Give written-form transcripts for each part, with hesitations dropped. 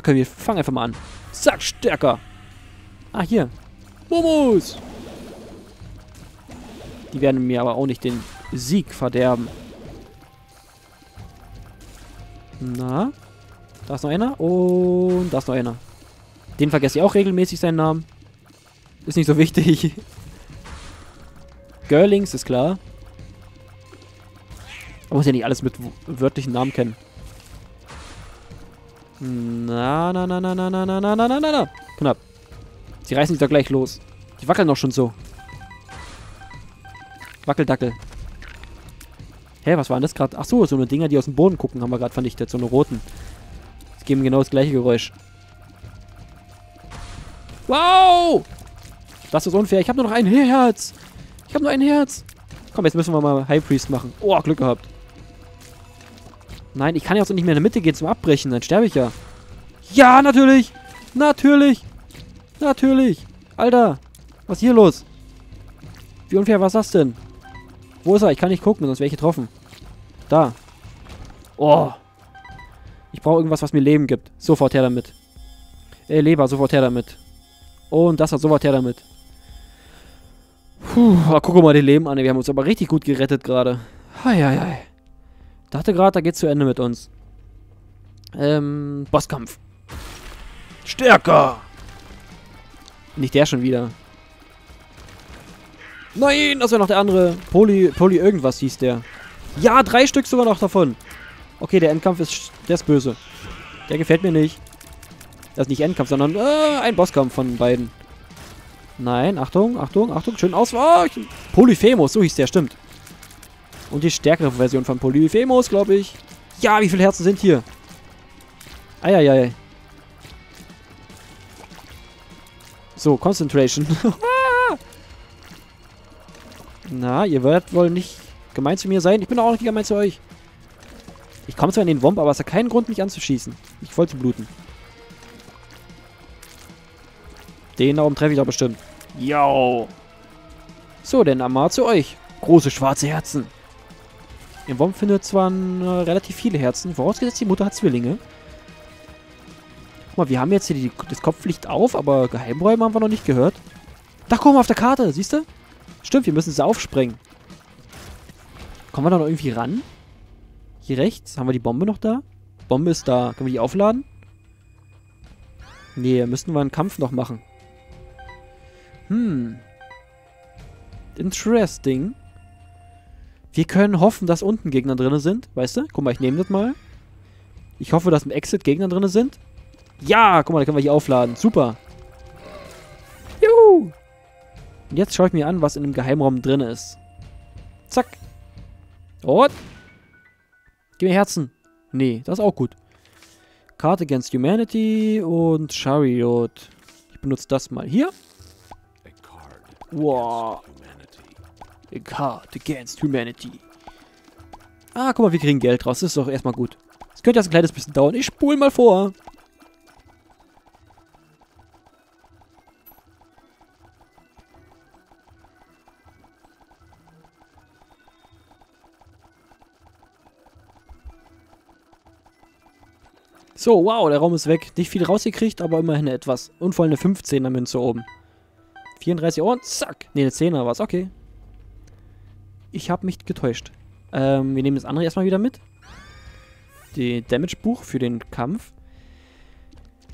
Okay, wir fangen einfach mal an. Zack, stärker. Ah, hier. Momos. Die werden mir aber auch nicht den Sieg verderben. Na? Da ist noch einer. Und da ist noch einer. Den vergesse ich auch regelmäßig seinen Namen. Ist nicht so wichtig. Girlings, ist klar. Man muss ja nicht alles mit wörtlichen Namen kennen. Na, na, na, na, na, na, na, na, na, na, na, na. Knapp. Sie reißen sich doch gleich los. Die wackeln doch schon so. Wackeldackel. Hä, was war denn das gerade? Ach so, so eine Dinger, die aus dem Boden gucken, haben wir gerade vernichtet. So eine roten. Es geben genau das gleiche Geräusch. Wow! Das ist unfair. Ich habe nur noch ein Herz. Ich habe nur ein Herz. Komm, jetzt müssen wir mal High Priest machen. Oh, Glück gehabt. Nein, ich kann ja auch so nicht mehr in die Mitte gehen zum Abbrechen. Dann sterbe ich ja. Ja, natürlich. Natürlich. Natürlich. Alter. Was ist hier los? Wie unfair war das denn? Wo ist er? Ich kann nicht gucken, sonst wäre ich getroffen. Da. Oh. Ich brauche irgendwas, was mir Leben gibt. Sofort her damit. Leber, sofort her damit. Und das hat sofort her damit. Puh, guck mal den Leben an. Wir haben uns aber richtig gut gerettet gerade. Hei, hei, hei. Dachte gerade, da geht's zu Ende mit uns. Bosskampf. Stärker! Nicht der schon wieder. Nein, das war noch der andere. Poly irgendwas hieß der. Ja, 3 Stück sogar noch davon. Okay, der Endkampf ist... Der ist böse. Der gefällt mir nicht. Das ist nicht Endkampf, sondern ein Bosskampf von beiden. Nein, Achtung, Achtung, Achtung. Schön ausweichen. Polyphemus, so hieß der, stimmt. Und die stärkere Version von Polyphemus, glaube ich. Ja, wie viele Herzen sind hier? Eieiei. So, Concentration. Na, ihr werdet wohl nicht gemein zu mir sein. Ich bin auch nicht gemein zu euch. Ich komme zwar in den Womp, aber es hat keinen Grund, mich anzuschießen. Ich wollte bluten. Den da oben treffe ich doch bestimmt. Yo. So, denn Amar zu euch. Große schwarze Herzen. Im Womp findet zwar relativ viele Herzen, vorausgesetzt die Mutter hat Zwillinge. Guck mal, wir haben jetzt hier das Kopflicht auf, aber Geheimräume haben wir noch nicht gehört. Da guck mal auf der Karte, siehst du? Stimmt, wir müssen sie aufsprengen. Kommen wir da noch irgendwie ran? Hier rechts, haben wir die Bombe noch da? Bombe ist da. Können wir die aufladen? Nee, müssten wir einen Kampf noch machen. Hm. Interesting. Wir können hoffen, dass unten Gegner drin sind. Weißt du? Guck mal, ich nehme das mal. Ich hoffe, dass im Exit Gegner drin sind. Ja, guck mal, da können wir hier aufladen. Super. Juhu. Und jetzt schaue ich mir an, was in dem Geheimraum drin ist. Zack. Und. Gib mir Herzen. Nee, das ist auch gut. Card Against Humanity und Chariot. Ich benutze das mal hier. Wow. A Card Against Humanity. Ah, guck mal, wir kriegen Geld raus. Das ist doch erstmal gut. Das könnte jetzt ein kleines bisschen dauern. Ich spule mal vor. So, wow, der Raum ist weg. Nicht viel rausgekriegt, aber immerhin etwas. Und vor allem eine 15er Münze oben. 34 und zack. Ne, eine 10er war es. Okay. Ich habe mich getäuscht. Wir nehmen das andere erstmal wieder mit. Die Damage-Buch für den Kampf.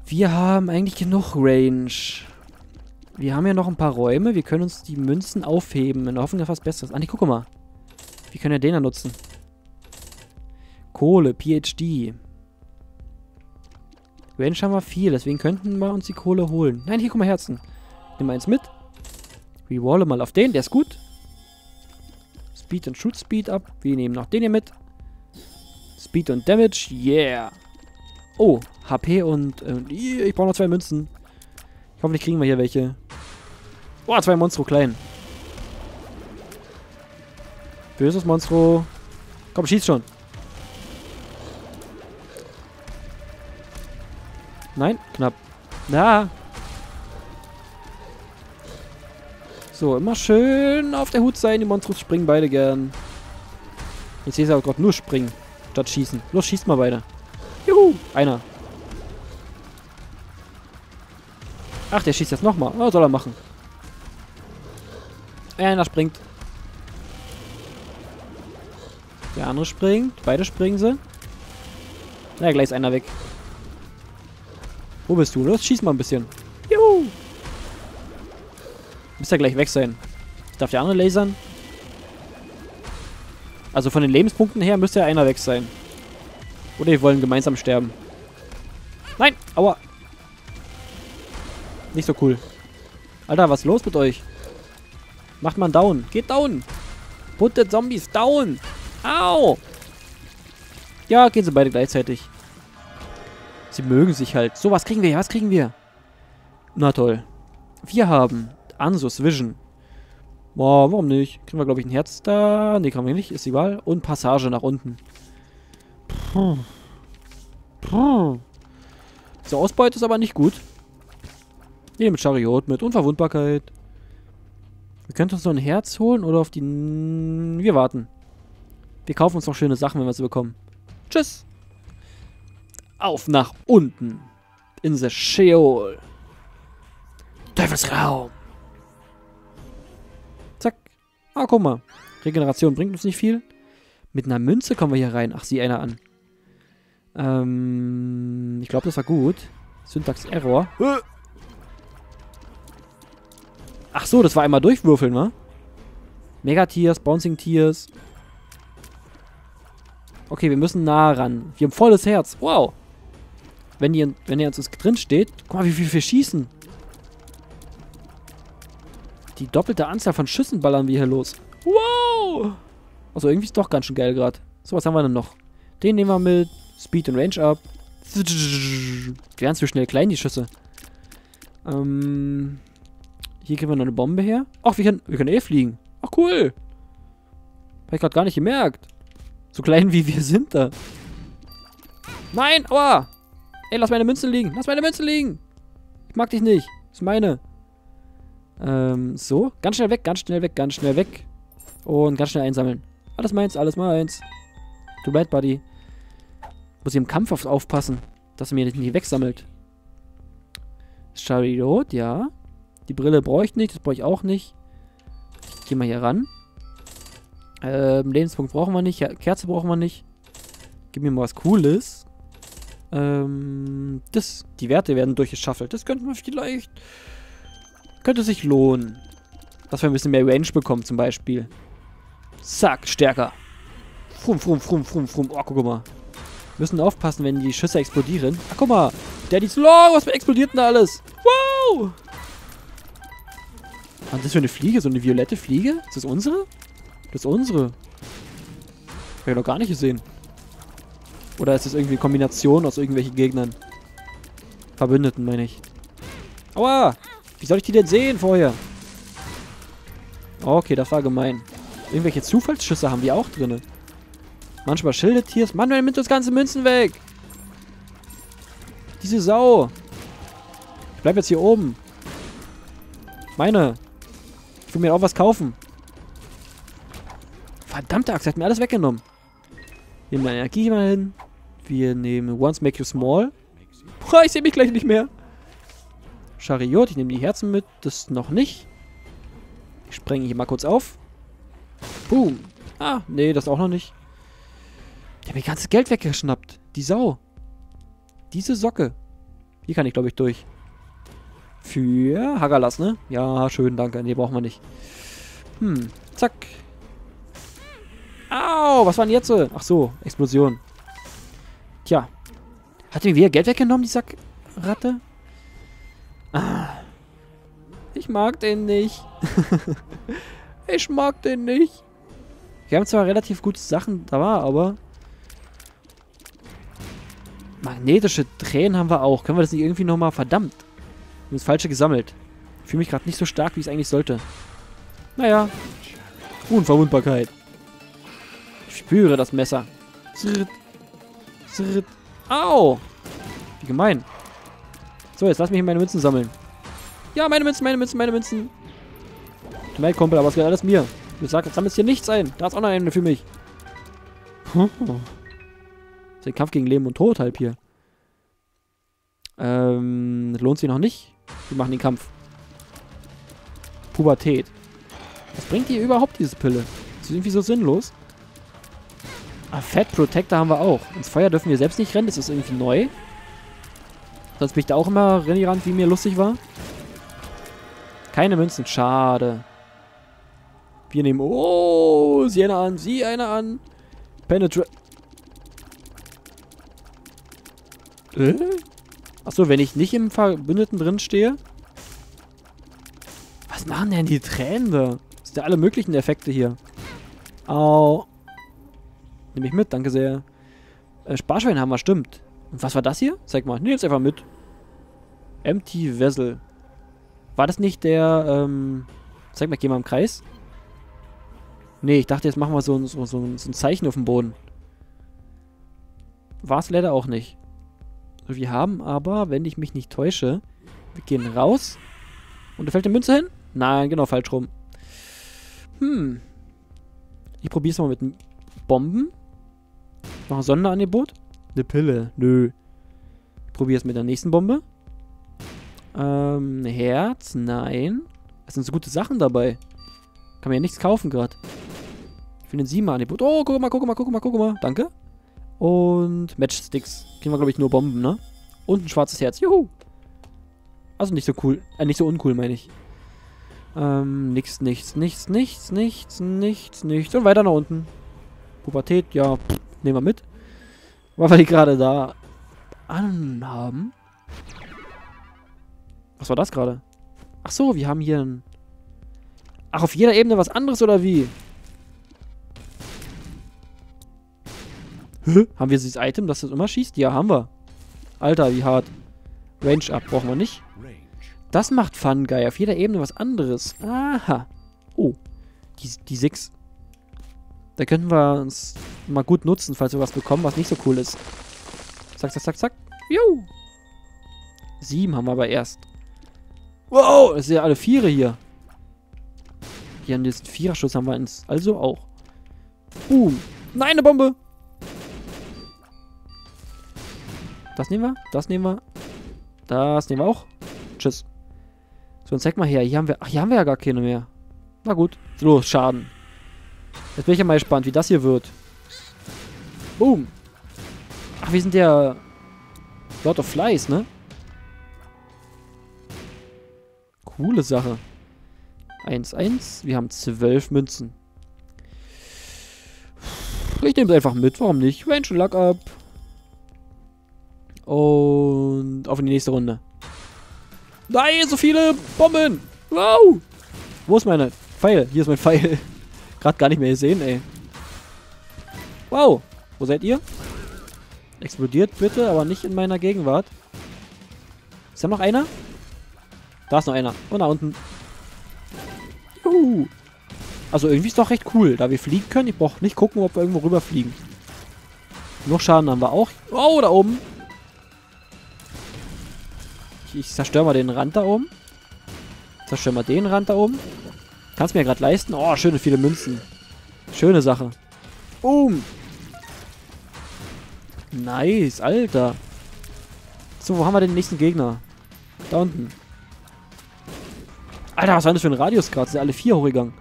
Wir haben eigentlich genug Range. Wir haben ja noch ein paar Räume. Wir können uns die Münzen aufheben. In der Hoffnung auf was Besseres. Ah, ne, guck mal. Wir können ja den da nutzen. Kohle, PhD. Range haben wir viel, deswegen könnten wir uns die Kohle holen. Nein, hier, guck mal, Herzen. Nehmen wir eins mit. Rerolle mal auf den, der ist gut. Speed und Shoot Speed ab. Wir nehmen noch den hier mit. Speed und Damage, yeah. Oh, HP und... ich brauche noch 2 Münzen. Hoffentlich kriegen wir hier welche. Oh, 2 Monstro, klein. Böses Monstro. Komm, schieß schon. Nein, knapp. Na. So, immer schön auf der Hut sein. Die Monstros springen beide gern. Jetzt sehe ich aber gerade nur springen, statt schießen. Los, schießt mal beide. Juhu, einer. Ach, der schießt jetzt nochmal. Was soll er machen? Einer springt. Der andere springt. Beide springen sie. Na, gleich ist einer weg. Wo bist du? Los, schieß mal ein bisschen. Juhu! Müsst ja gleich weg sein. Darf der andere lasern? Also von den Lebenspunkten her müsste ja einer weg sein. Oder wir wollen gemeinsam sterben. Nein! Aua! Nicht so cool. Alter, was ist los mit euch? Macht man down. Geht down! Put the Zombies down! Au! Ja, gehen sie beide gleichzeitig. Sie mögen sich halt. So, was kriegen wir? Was kriegen wir? Na toll. Wir haben Ansus Vision. Boah, warum nicht? Kriegen wir, glaube ich, ein Herz da. Ne, kann wir nicht. Ist egal. Und Passage nach unten. Puh. Puh. Diese Ausbeute ist aber nicht gut. Nee, mit Chariot, mit Unverwundbarkeit. Wir könnten uns noch ein Herz holen oder auf die... Wir warten. Wir kaufen uns noch schöne Sachen, wenn wir sie bekommen. Tschüss. Auf nach unten. In the Sheol. Teufelsraum. Zack. Ah, guck mal. Regeneration bringt uns nicht viel. Mit einer Münze kommen wir hier rein. Ach, sieh einer an. Ich glaube, das war gut. Syntax-Error. Ach so, das war einmal durchwürfeln, wa? Megatiers, Bouncing Tiers. Okay, wir müssen nah ran. Wir haben volles Herz. Wow. Wenn ihr uns drin steht. Guck mal, wie viel wir schießen. Die doppelte Anzahl von Schüssen ballern wir hier los. Wow. Also irgendwie ist doch ganz schön geil gerade. So, was haben wir denn noch? Den nehmen wir mit. Speed und Range up. Die werden zu schnell klein, die Schüsse. Hier kriegen wir noch eine Bombe her. Ach, wir können eh fliegen. Ach, cool. Hab ich gerade gar nicht gemerkt. So klein wie wir sind da. Nein, aua. Ey, lass meine Münzen liegen. Lass meine Münzen liegen. Ich mag dich nicht. Das ist meine. So. Ganz schnell weg, ganz schnell weg, ganz schnell weg. Und ganz schnell einsammeln. Alles meins, alles meins. Too bad, Buddy. Muss ich im Kampf aufpassen, dass er mir nicht wegsammelt. Chariot, ja. Die Brille brauche ich nicht, das brauche ich auch nicht. Gehen wir hier ran. Lebenspunkt brauchen wir nicht, Kerze brauchen wir nicht. Gib mir mal was Cooles. Die Werte werden durchgeschaffelt. Das könnte man vielleicht... Könnte sich lohnen. Dass wir ein bisschen mehr Range bekommen zum Beispiel. Zack, stärker. Frum, frum, frum, frum, frum. Oh, guck mal. Wir müssen aufpassen, wenn die Schüsse explodieren. Ach, guck mal. Der die... Oh, was explodiert denn da alles? Wow! Was ist das für eine Fliege? So eine violette Fliege? Ist das unsere? Das ist unsere. Hab ich noch gar nicht gesehen. Oder ist das irgendwie eine Kombination aus irgendwelchen Gegnern? Verbündeten, meine ich. Aua! Wie soll ich die denn sehen vorher? Okay, das war gemein. Irgendwelche Zufallsschüsse haben wir auch drin. Manchmal Schildetiers. Mann, wer nimmt uns ganze Münzen weg? Diese Sau. Ich bleib jetzt hier oben. Meine. Ich will mir auch was kaufen. Verdammte Axt, hat mir alles weggenommen. Nehmen wir Energie mal hin. Wir nehmen Once Make You Small. Boah, ich sehe mich gleich nicht mehr. Chariot, ich nehme die Herzen mit. Das noch nicht. Ich sprenge hier mal kurz auf. Boom. Ah, nee, das auch noch nicht. Ich habe mir ganzes Geld weggeschnappt. Die Sau. Diese Socke. Hier kann ich, glaube ich, durch. Für Hagalas, ne? Ja, schön, danke. Ne, brauchen wir nicht. Zack. Au, was war denn jetzt? Ach so, Explosion. Tja. Hat mir wieder Geld weggenommen, die Sackratte? Ah. Ich mag den nicht. Ich mag den nicht. Wir haben zwar relativ gute Sachen da, aber... Magnetische Tränen haben wir auch. Können wir das nicht irgendwie nochmal... Verdammt. Ich habe das Falsche gesammelt. Ich fühle mich gerade nicht so stark, wie es eigentlich sollte. Naja. Unverwundbarkeit. Ich spüre das Messer. Zirrt. Zirrt. Au! Wie gemein. So, jetzt lass mich meine Münzen sammeln. Ja, meine Münzen, meine Münzen, meine Münzen. Tut mir leid, Kumpel, aber es gehört alles mir. Du sagst, jetzt sammelt hier nichts ein. Da ist auch noch eine für mich. Das ist ein Kampf gegen Leben und Tod halb hier. Das lohnt sich noch nicht. Wir machen den Kampf. Pubertät. Was bringt ihr überhaupt, diese Pille? Ist irgendwie so sinnlos. Ah, Fat Protector haben wir auch. Ins Feuer dürfen wir selbst nicht rennen. Das ist irgendwie neu. Sonst bin ich da auch immer rennigerannt, wie mir lustig war. Keine Münzen. Schade. Wir nehmen... Oh, sieh einer an. Sieh einer an. Penetrate. Achso, wenn ich nicht im Verbündeten drin stehe. Was machen denn die Tränen da? Das sind ja alle möglichen Effekte hier. Au. Nehme ich mit, danke sehr. Sparschwein haben wir, stimmt. Und was war das hier? Zeig mal. Nehme jetzt einfach mit. Empty Vessel. War das nicht der, zeig mal, geh mal im Kreis. Nee, ich dachte, jetzt machen wir so ein Zeichen auf dem Boden. War es leider auch nicht. Wir haben aber, wenn ich mich nicht täusche, wir gehen raus. Und da fällt eine Münze hin? Nein, genau, falsch rum. Hm. Ich probiere es mal mit Bomben. Ich mache ein Sonderangebot. Eine Pille. Nö. Ich probiere es mit der nächsten Bombe. Herz. Nein. Es sind so gute Sachen dabei. Kann mir ja nichts kaufen gerade. Ich will ein 7er-Angebot. Oh, guck mal. Danke. Und Matchsticks. Kriegen wir, glaube ich, nur Bomben, ne? Und ein schwarzes Herz. Juhu. Also nicht so cool. Nicht so uncool, meine ich. Nichts. Und weiter nach unten. Pubertät, ja, pff, nehmen wir mit. Weil wir die gerade da anhaben. Was war das gerade? Ach so, wir haben hier ein... Ach, auf jeder Ebene was anderes, oder wie? Haben wir dieses Item, das immer schießt? Ja, haben wir. Alter, wie hart. Range Up brauchen wir nicht. Das macht Fun Guy. Auf jeder Ebene was anderes. Aha. Oh. Die 6. Da könnten wir uns mal gut nutzen, falls wir was bekommen, was nicht so cool ist. Zack, zack, zack, zack. Juhu. 7 haben wir aber erst. Wow, das sind ja alle 4er hier. Hier an diesen 4er-Schuss haben wir eins. Also auch. Boom. Nein, eine Bombe. Das nehmen wir. Das nehmen wir. Das nehmen wir auch. Tschüss. So, dann zeig mal her. Hier haben wir... Ach, hier haben wir ja gar keine mehr. Na gut. Los, Schaden. Jetzt bin ich ja mal gespannt, wie das hier wird. Boom. Ach, wir sind der... Lord of Flies, ne? Coole Sache. 1-1. Wir haben 12 Münzen. Ich nehme es einfach mit. Warum nicht? Range Luck ab. Und auf in die nächste Runde. Nein, so viele Bomben! Wow! Wo ist meine? Pfeil. Hier ist mein Pfeil. Gerade gar nicht mehr gesehen, ey. Wow! Wo seid ihr? Explodiert bitte, aber nicht in meiner Gegenwart. Ist da noch einer? Da ist noch einer. Und da unten. Juhu! Also irgendwie ist doch recht cool, da wir fliegen können. Ich brauche nicht gucken, ob wir irgendwo rüberfliegen. Noch Schaden haben wir auch. Oh, da oben! Ich zerstöre mal den Rand da oben. Zerstöre mal den Rand da oben. Kannst mir ja gerade leisten. Oh, schöne viele Münzen. Schöne Sache. Boom. Nice, Alter. So, wo haben wir den nächsten Gegner? Da unten. Alter, was war das für ein Radius gerade? Sind alle 4 hochgegangen.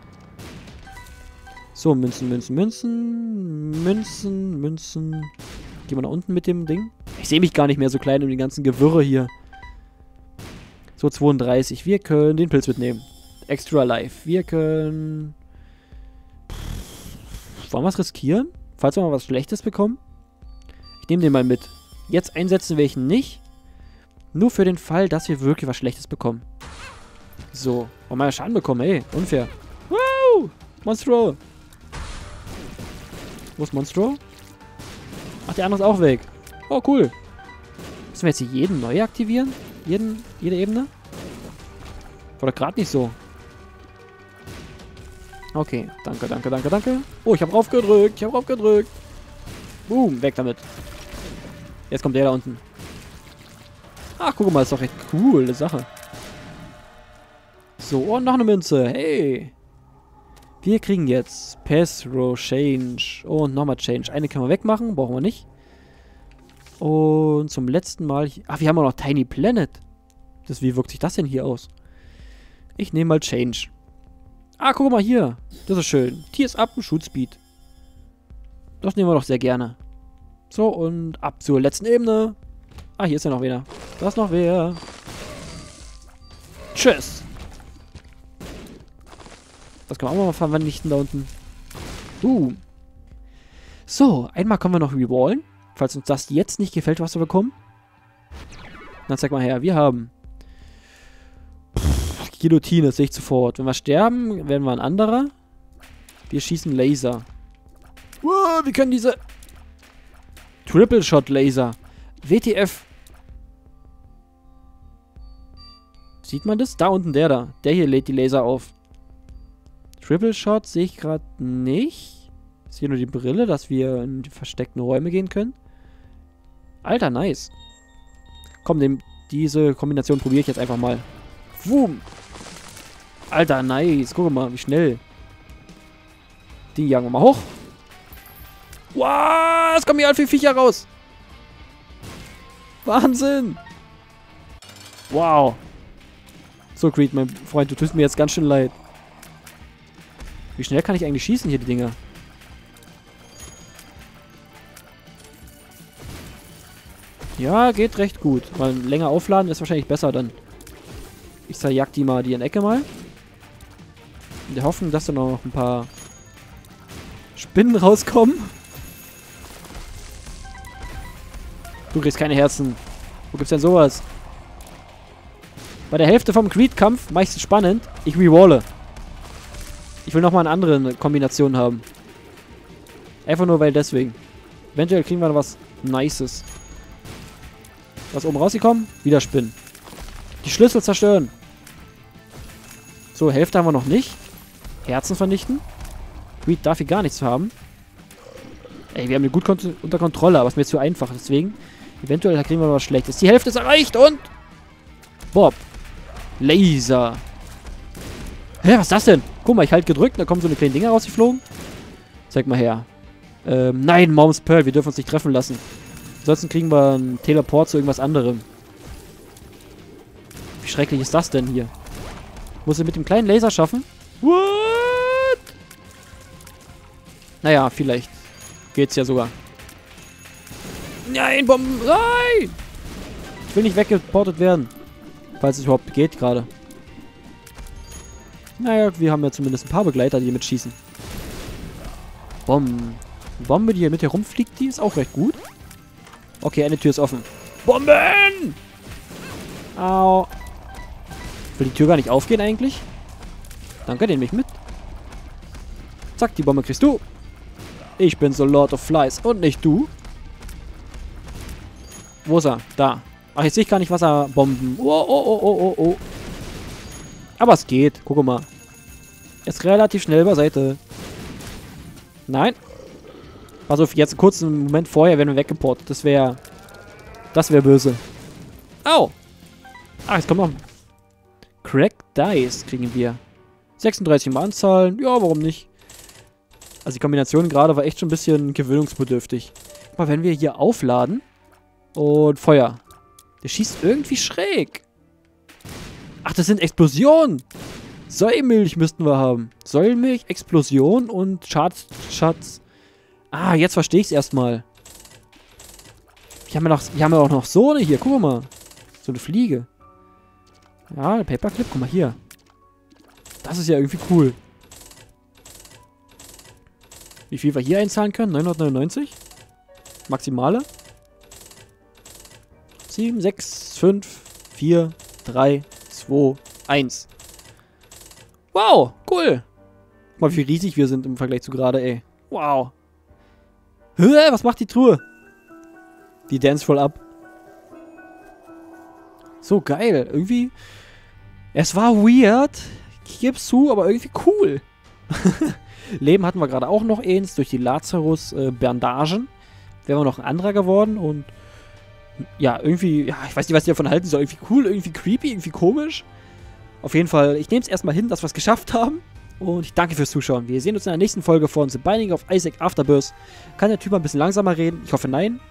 So, Münzen. Gehen wir nach unten mit dem Ding. Ich sehe mich gar nicht mehr so klein um die ganzen Gewirre hier. So, 32. Wir können den Pilz mitnehmen. Extra Life. Wir können... Pff, wollen wir es riskieren? Falls wir mal was Schlechtes bekommen? Ich nehme den mal mit. Jetzt einsetzen will ich ihn nicht. Nur für den Fall, dass wir wirklich was Schlechtes bekommen. So. Oh, mal Schaden bekommen, ey. Unfair. Wow! Monstro! Wo ist Monstro? Ach, der andere ist auch weg. Oh, cool. Müssen wir jetzt hier jeden neu aktivieren? Jede Ebene? War doch gerade nicht so. Okay. Danke. Oh, ich habe raufgedrückt. Boom. Weg damit. Jetzt kommt der da unten. Ach, guck mal. Ist doch echt coole Sache. So, und noch eine Münze. Hey. Wir kriegen jetzt Pesro Change. Und nochmal Change. Eine können wir wegmachen. Brauchen wir nicht. Und zum letzten Mal... Ach, wir haben auch noch Tiny Planet. Das, wie wirkt sich das denn hier aus? Ich nehme mal Change. Ah, guck mal hier. Das ist schön. Tier ist ab und Shootspeed. Das nehmen wir doch sehr gerne. So, und ab zur letzten Ebene. Ah, hier ist ja noch wer. Da ist noch wer. Tschüss. Das kann man auch mal verwandeln da unten. So, einmal können wir noch rewallen. Falls uns das jetzt nicht gefällt, was wir bekommen. Dann zeig mal her, wir haben... Guillotine, das sehe ich sofort. Wenn wir sterben, werden wir ein anderer. Wir schießen Laser. Wir können diese... Triple Shot Laser. WTF. Sieht man das? Da unten der da. Der hier lädt die Laser auf. Triple Shot sehe ich gerade nicht. Ist hier nur die Brille, dass wir in die versteckten Räume gehen können. Alter, nice. Komm, diese Kombination probiere ich jetzt einfach mal. Boom. Alter, nice. Guck mal, wie schnell. Die jagen wir mal hoch. Wow, es kommen hier all viele Viecher raus. Wahnsinn. Wow. So, Greed, mein Freund, du tust mir jetzt ganz schön leid. Wie schnell kann ich eigentlich schießen hier, die Dinger? Ja, geht recht gut. Mal länger aufladen ist wahrscheinlich besser dann. Ich zerjag die mal, die in Ecke mal. Wir hoffen, dass da noch ein paar Spinnen rauskommen. Du kriegst keine Herzen. Wo gibt's denn sowas? Bei der Hälfte vom Creed-Kampf mache ich es spannend. Ich rewalle. Ich will nochmal eine andere Kombination haben. Einfach nur weil deswegen. Eventuell kriegen wir noch was Nices. Was oben rausgekommen? Wieder Spinnen. Die Schlüssel zerstören. So, Hälfte haben wir noch nicht. Herzen vernichten. Greed darf hier gar nichts haben. Ey, wir haben die gut unter Kontrolle, aber es ist mir jetzt zu einfach. Deswegen, eventuell kriegen wir noch was Schlechtes. Die Hälfte ist erreicht und... Bob. Laser. Hä, was ist das denn? Guck mal, ich halt gedrückt, da kommen so eine kleine Dinger rausgeflogen. Zeig mal her. Nein, Mom's Pearl, wir dürfen uns nicht treffen lassen. Ansonsten kriegen wir einen Teleport zu irgendwas anderem. Wie schrecklich ist das denn hier? Muss ich mit dem kleinen Laser schaffen? What? Naja, vielleicht. Geht's ja sogar. Nein, Bomben! Nein! Ich will nicht weggeportet werden. Falls es überhaupt geht gerade. Naja, wir haben ja zumindest ein paar Begleiter, die hier mitschießen. Bomben. Die Bombe, die hier mit herumfliegt, die ist auch recht gut. Okay, eine Tür ist offen. Bomben! Au. Will die Tür gar nicht aufgehen eigentlich? Danke, den mich mit. Zack, die Bombe kriegst du. Ich bin so Lord of Flies und nicht du. Wo ist er? Da. Ach, jetzt sehe ich gar nicht, was er bomben. Oh, oh, oh, oh, oh, oh. Aber es geht. Guck mal. Jetzt relativ schnell beiseite. Nein. Also jetzt einen kurzen Moment vorher werden wir weggeportet. Das wäre böse. Au. Ah, jetzt kommt noch. Cracked Dice kriegen wir. 36 mal anzahlen. Ja, warum nicht? Also die Kombination gerade war echt schon ein bisschen gewöhnungsbedürftig. Guck mal, wenn wir hier aufladen. Und Feuer. Der schießt irgendwie schräg. Ach, das sind Explosionen. Säumilch müssten wir haben. Säumilch, Explosion und Schatz. Ah, jetzt verstehe ich es erstmal. Hier haben wir auch noch so eine hier. Guck mal. So eine Fliege. Ja, eine Paperclip. Guck mal hier. Das ist ja irgendwie cool. Wie viel wir hier einzahlen können? 999? Maximale? 7, 6, 5, 4, 3, 2, 1. Wow, cool. Guck mal, wie riesig wir sind im Vergleich zu gerade, ey. Wow. Hä, was macht die Truhe? Die dance voll ab. So geil. Irgendwie... Es war weird. Ich gebe es zu, aber irgendwie cool. Leben hatten wir gerade auch noch eins durch die Lazarus-Bandagen. Wären wir noch ein anderer geworden und... Ja, irgendwie... Ja, ich weiß nicht, was ich davon halten soll. Irgendwie cool, irgendwie creepy, irgendwie komisch. Auf jeden Fall, ich nehme es erstmal hin, dass wir es geschafft haben. Und ich danke fürs Zuschauen. Wir sehen uns in der nächsten Folge von The Binding of Isaac Afterbirth. Kann der Typ mal ein bisschen langsamer reden? Ich hoffe, nein.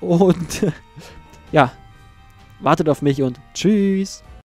Und ja, wartet auf mich und tschüss.